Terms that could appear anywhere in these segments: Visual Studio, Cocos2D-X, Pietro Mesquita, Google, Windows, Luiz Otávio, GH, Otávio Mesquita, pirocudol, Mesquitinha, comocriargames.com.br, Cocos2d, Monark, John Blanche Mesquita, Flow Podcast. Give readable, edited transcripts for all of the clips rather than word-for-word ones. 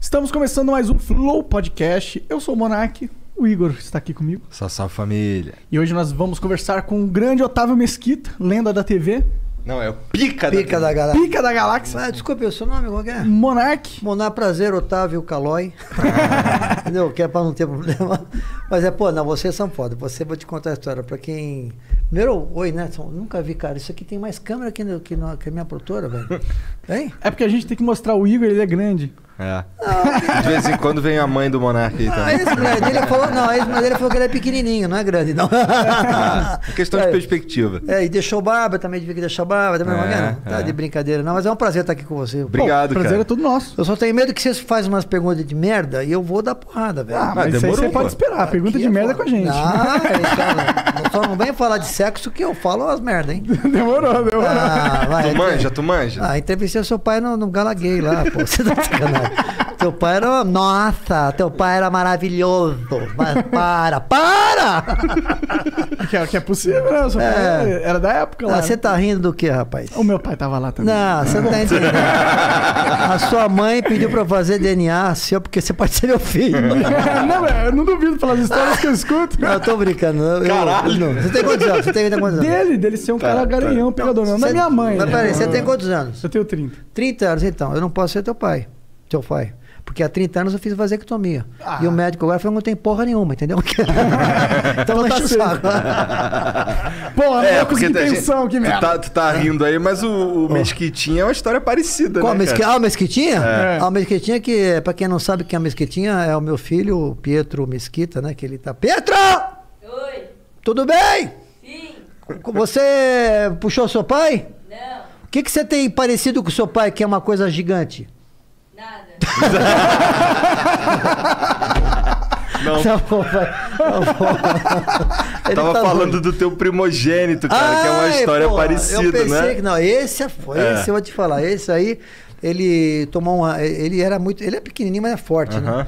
Estamos começando mais um Flow Podcast. Eu sou o Monark, o Igor está aqui comigo. Sassá família. E hoje nós vamos conversar com o grande Otávio Mesquita, lenda da TV. Não, é o Pica da Galáxia. Pica da Galáxia. Ah, desculpa, o seu nome qual é? Monark. Monark, prazer, Otávio Calói. Entendeu? Que é pra não ter problema. Mas é, pô, não, vocês são foda. Você, vou te contar a história. Pra quem... Primeiro, oi, né? Nunca vi, cara. Isso aqui tem mais câmera que a minha produtora, velho. Hein? É porque a gente tem que mostrar o Igor, ele é grande. É. Não, de vez em quando vem a mãe do Monark aí também. A ex-mulher dele falou que ele é pequenininho, não é grande, não. É questão de perspectiva. É, e deixou barba, também devia deixar barba, também não tá de brincadeira, não. Mas é um prazer estar aqui com você. Obrigado, cara. O prazer é todo nosso. Eu só tenho medo que vocês façam umas perguntas de merda e eu vou dar porrada, velho. Ah, mas demorou, você pode esperar. Pergunta de merda com a gente. Ah, cara, só não venha falar de sexo que eu falo as merdas, hein? Demorou. Ah, vai, tu manja? Ah, entrevistei o seu pai no Gala Gay lá, pô. Você tá sacanagem. Teu pai era... Nossa, teu pai era maravilhoso. Mas para! Que é possível, né? Seu pai era da época lá. Você tá rindo do que, rapaz? O meu pai tava lá também. Não, você não tá entendendo. A sua mãe pediu pra eu fazer DNA seu, porque você pode ser meu filho. Não, eu não duvido pelas histórias que eu escuto. Não, eu tô brincando. Caralho! Você tem quantos anos? Dele ser um cara garanhão, pegador. Não, da minha mãe. Mas peraí, você tem quantos anos? Eu tenho 30. 30 anos, então. Eu não posso ser teu pai. Teu pai. Porque há 30 anos eu fiz vasectomia. E o médico agora falou que não tem porra nenhuma, entendeu? Então deixa o saco. Porra, eu consegui pensão aqui mesmo. Tu tá rindo aí, mas o Mesquitinha é uma história parecida, né? O Mesquitinha? É. O Mesquitinha que, pra quem não sabe quem é o Mesquitinha, é o meu filho, o Pietro Mesquita, né? Que ele tá... Pietro! Oi! Tudo bem? Sim. Você puxou seu pai? Não. O que você tem parecido com seu pai, que é uma coisa gigante? Não. Tava falando do teu primogênito, cara, que é uma história parecida, né? Eu pensei que não, esse eu vou te falar, esse aí, ele tomou ele é pequenininho, mas é forte, né?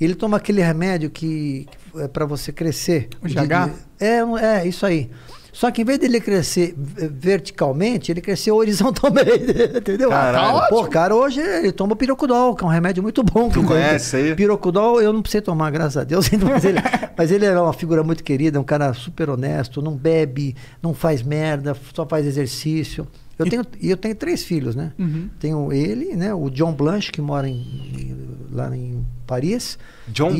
Ele toma aquele remédio que é pra você crescer. O GH? É isso aí. Só que em vez dele crescer verticalmente, ele cresceu horizontalmente, entendeu? Caralho. Pô, cara, hoje ele toma pirocudol, que é um remédio muito bom. Tu conhece aí? Pirocudol eu não precisei tomar, graças a Deus. Mas ele é uma figura muito querida, um cara super honesto, não bebe, não faz merda, só faz exercício. Eu tenho 3 filhos, né? Uhum. Tenho ele, né? O John Blanche, que mora lá em Paris. John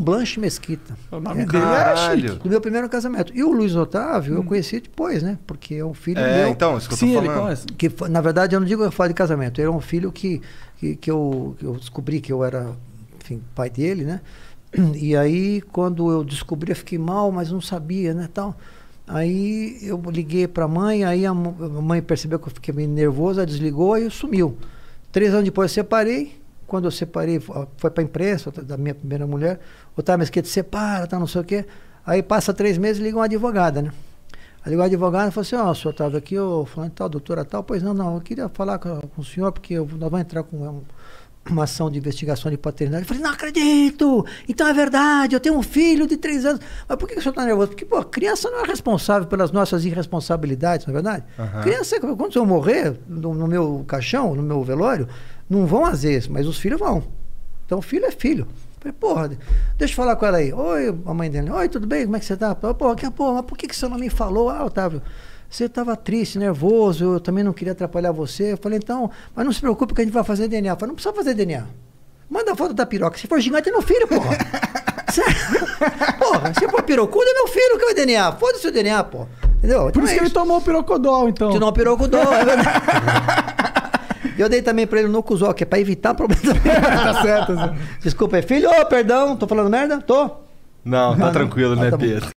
Blanche Mesquita. O nome dele é Chique. Do meu primeiro casamento. E o Luiz Otávio eu conheci depois, né? Porque é um filho meu. Então, isso que eu tô falando. Que, na verdade, eu não digo que eu falo de casamento. Ele é um filho que eu descobri que eu era, enfim, pai dele, né? E aí, quando eu descobri, eu fiquei mal, mas não sabia, né? Tal. Aí eu liguei pra mãe, aí a mãe percebeu que eu fiquei meio nervoso, ela desligou e sumiu. 3 anos depois eu separei. Quando eu separei, foi pra imprensa da minha primeira mulher. Otávio Mesquita separa, tá, não sei o quê. Aí passa 3 meses e liga uma advogada, né? Aí ligou a advogada e falou assim, o senhor Otávio aqui, eu falando tal, doutora tal. Pois não, eu queria falar com o senhor, porque nós vamos entrar com... uma ação de investigação de paternidade. Eu falei, não acredito! Então é verdade, eu tenho um filho de 3 anos. Mas por que o senhor está nervoso? Porque, pô, a criança não é responsável pelas nossas irresponsabilidades, não é verdade? Uhum. Criança, quando eu morrer, no meu caixão, no meu velório, não vão às vezes, mas os filhos vão. Então filho é filho. Eu falei, porra, deixa eu falar com ela aí. Oi, a mãe dele. Oi, tudo bem? Como é que você está? Porra, mas por que o senhor não me falou? Ah, Otávio... Você estava triste, nervoso, eu também não queria atrapalhar você. Eu falei, então, mas não se preocupe que a gente vai fazer DNA. Eu falei, não precisa fazer DNA. Manda a foto da piroca. Se for gigante, é meu filho, porra. Porra, se for pirocudo, é meu filho que vai DNA. Foda-se o DNA, porra. Entendeu? Por isso que ele tomou o pirocodol, então. Tomou o pirocodol, é verdade. Eu dei também pra ele no cuzó, que é pra evitar problemas. Tá certo. Desculpa, é filho? Perdão, tô falando merda? Tô. Não, tá tranquilo, né, Pedro?